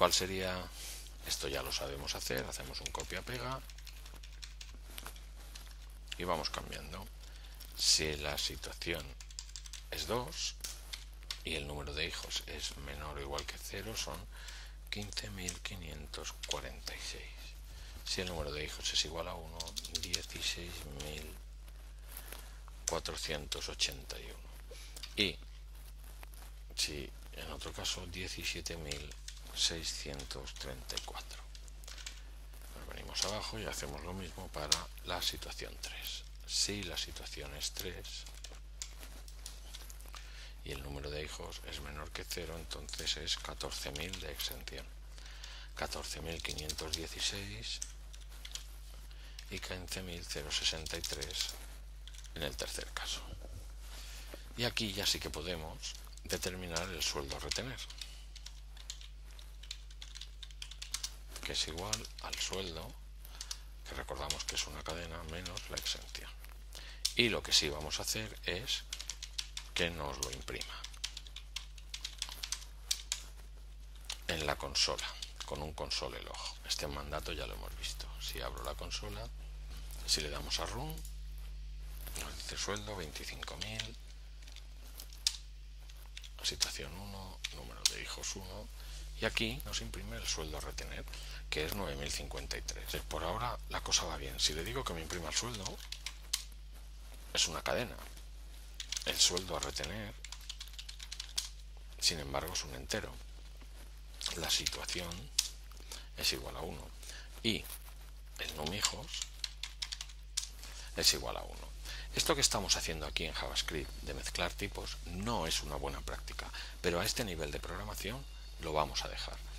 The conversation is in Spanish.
¿Cuál sería? Esto ya lo sabemos hacer, hacemos un copia-pega y vamos cambiando. Si la situación es 2 y el número de hijos es menor o igual que 0, son 15.546. Si el número de hijos es igual a 1, 16.481. Y si en otro caso, 17.634. Nos venimos abajo y hacemos lo mismo para la situación 3. Si la situación es 3 y el número de hijos es menor que 0, entonces es 14.000 de exención. 14.516 y 15.063 en el tercer caso. Y aquí ya sí que podemos determinar el sueldo a retener, que es igual al sueldo, que recordamos que es una cadena, menos la exención. Y lo que sí vamos a hacer es que nos lo imprima en la consola con un console log. Este mandato ya lo hemos visto. Si abro la consola, si le damos a run, nos dice sueldo 25.000, situación 1, número de hijos 1, y aquí nos imprime el sueldo a retener, que es 9.053. Por ahora la cosa va bien. Si le digo que me imprima el sueldo, es una cadena. El sueldo a retener, sin embargo, es un entero. La situación es igual a 1 y el num hijos es igual a 1. Esto que estamos haciendo aquí en JavaScript de mezclar tipos no es una buena práctica, pero a este nivel de programación lo vamos a dejar.